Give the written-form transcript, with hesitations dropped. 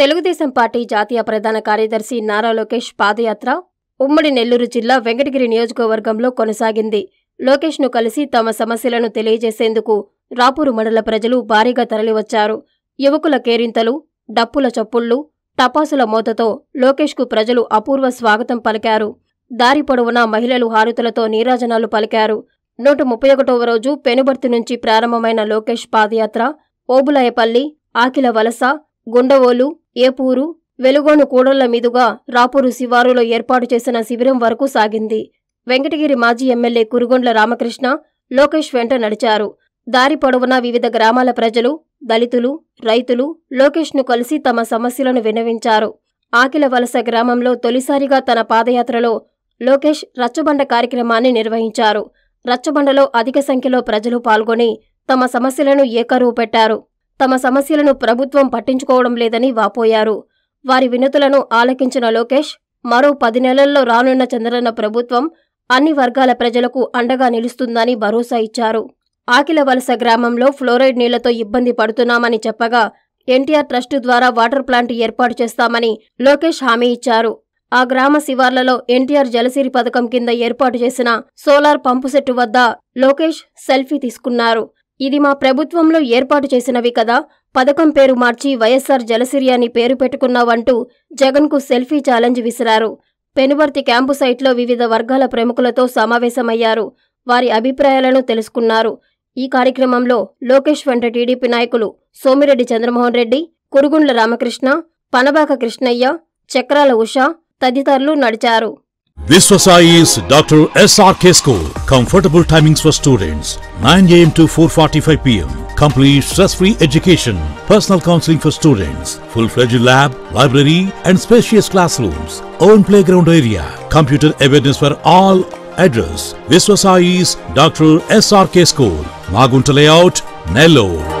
Telugu Desam party జాతీయ ప్రధాన కార్యదర్శి నారా లోకేష్ పాదయాత్ర ఉమ్మడి నెల్లూరు జిల్లా వెంకటగిరి నియోజకవర్గంలో కొనసాగింది. లోకేష్ను కలిసి తమ సమస్యలను తెలియజేసేందుకు రాపూరు మండల ప్రజలు భారీగా తరలివచ్చారు. యువకుల కేరింతలు, డప్పుల చప్పుళ్లు, టపాసుల మోతతో లోకేష్కు ప్రజలు అపూర్వ స్వాగతం పలికారు. దారి పొడవునా మహిళలు హారతులతో నీరాజనాలు పలికారు. 131వ రోజు పెనుబర్తి నుంచి ప్రారంభమైన లోకేష్ పాదయాత్ర ఓబులాయపల్లి, ఆకిలవలస, గుండవోలు, ఏపూరు, వెలుగోనుకోడళ్లమీదుగా రాపూరు శివారులో ఏర్పాటు చేసిన శిబిరం వరకు సాగింది. వెంకటగిరి మాజీ ఎమ్మెల్యే కురుగొండ్ల రామకృష్ణ లోకేష్ వెంట నడిచారు. దారి పొడవునా వివిధ గ్రామాల ప్రజలు, దళితులు, రైతులు లోకేష్ను కలిసి తమ సమస్యలను విన్నవించారు. ఆకిలవలస గ్రామంలో తొలిసారిగా తన పాదయాత్రలో లోకేష్ రచ్చబండ కార్యక్రమాన్ని నిర్వహించారు. రచ్చబండలో అధిక సంఖ్యలో ప్రజలు పాల్గొని తమ సమస్యలను ఏకరువు పెట్టారు. తమ సమస్యలను ప్రభుత్వం పట్టించుకోవడం లేదని వాపోయారు. వారి వినతులను ఆలకించిన లోకేష్, మరో 10 నెలల్లో రానున్న చంద్రన్న ప్రభుత్వం అన్ని వర్గాల ప్రజలకు అండగా నిలుస్తుందని భరోసా ఇచ్చారు. ఆకిలవలస గ్రామంలో ఫ్లోరైడ్ నీళ్లతో ఇబ్బంది పడుతున్నామని చెప్పగా, ఎన్టీఆర్ ట్రస్టు ద్వారా వాటర్ ప్లాంట్ ఏర్పాటు చేస్తామని లోకేష్ హామీ ఇచ్చారు. ఆ గ్రామ శివార్లలో ఎన్టీఆర్ జలసిరి పథకం కింద ఏర్పాటు చేసిన సోలార్ పంపుసెట్టు వద్ద లోకేష్ సెల్ఫీ తీసుకున్నారు. ఇది మా ప్రభుత్వంలో ఏర్పాటు చేసినవి కదా, పథకం పేరు మార్చి వైఎస్ఆర్ జలసిరి అని పేరు పెట్టుకున్నావంటూ జగన్కు సెల్ఫీ ఛాలెంజ్ విసిరారు. పెనువర్తి క్యాంపు సైట్లో వివిధ వర్గాల ప్రముఖులతో సమావేశమయ్యారు. వారి అభిప్రాయాలను తెలుసుకున్నారు. ఈ కార్యక్రమంలో లోకేష్ వెంట టీడీపీ నాయకులు సోమిరెడ్డి చంద్రమోహన్ రెడ్డి, కురుగుండ్ల రామకృష్ణ, పనబాక కృష్ణయ్య, చక్రాల ఉష తదితరులు నడిచారు. Vishwasai's Dr. S.R.K. School. Comfortable timings for students. 9 a.m. to 4:45 p.m. Complete stress-free education. Personal counseling for students. Full-fledged lab, library and spacious classrooms. Own playground area. Computer awareness for all. Address: Vishwasai's Dr. S.R.K. School. Magunta Layout, Nellore.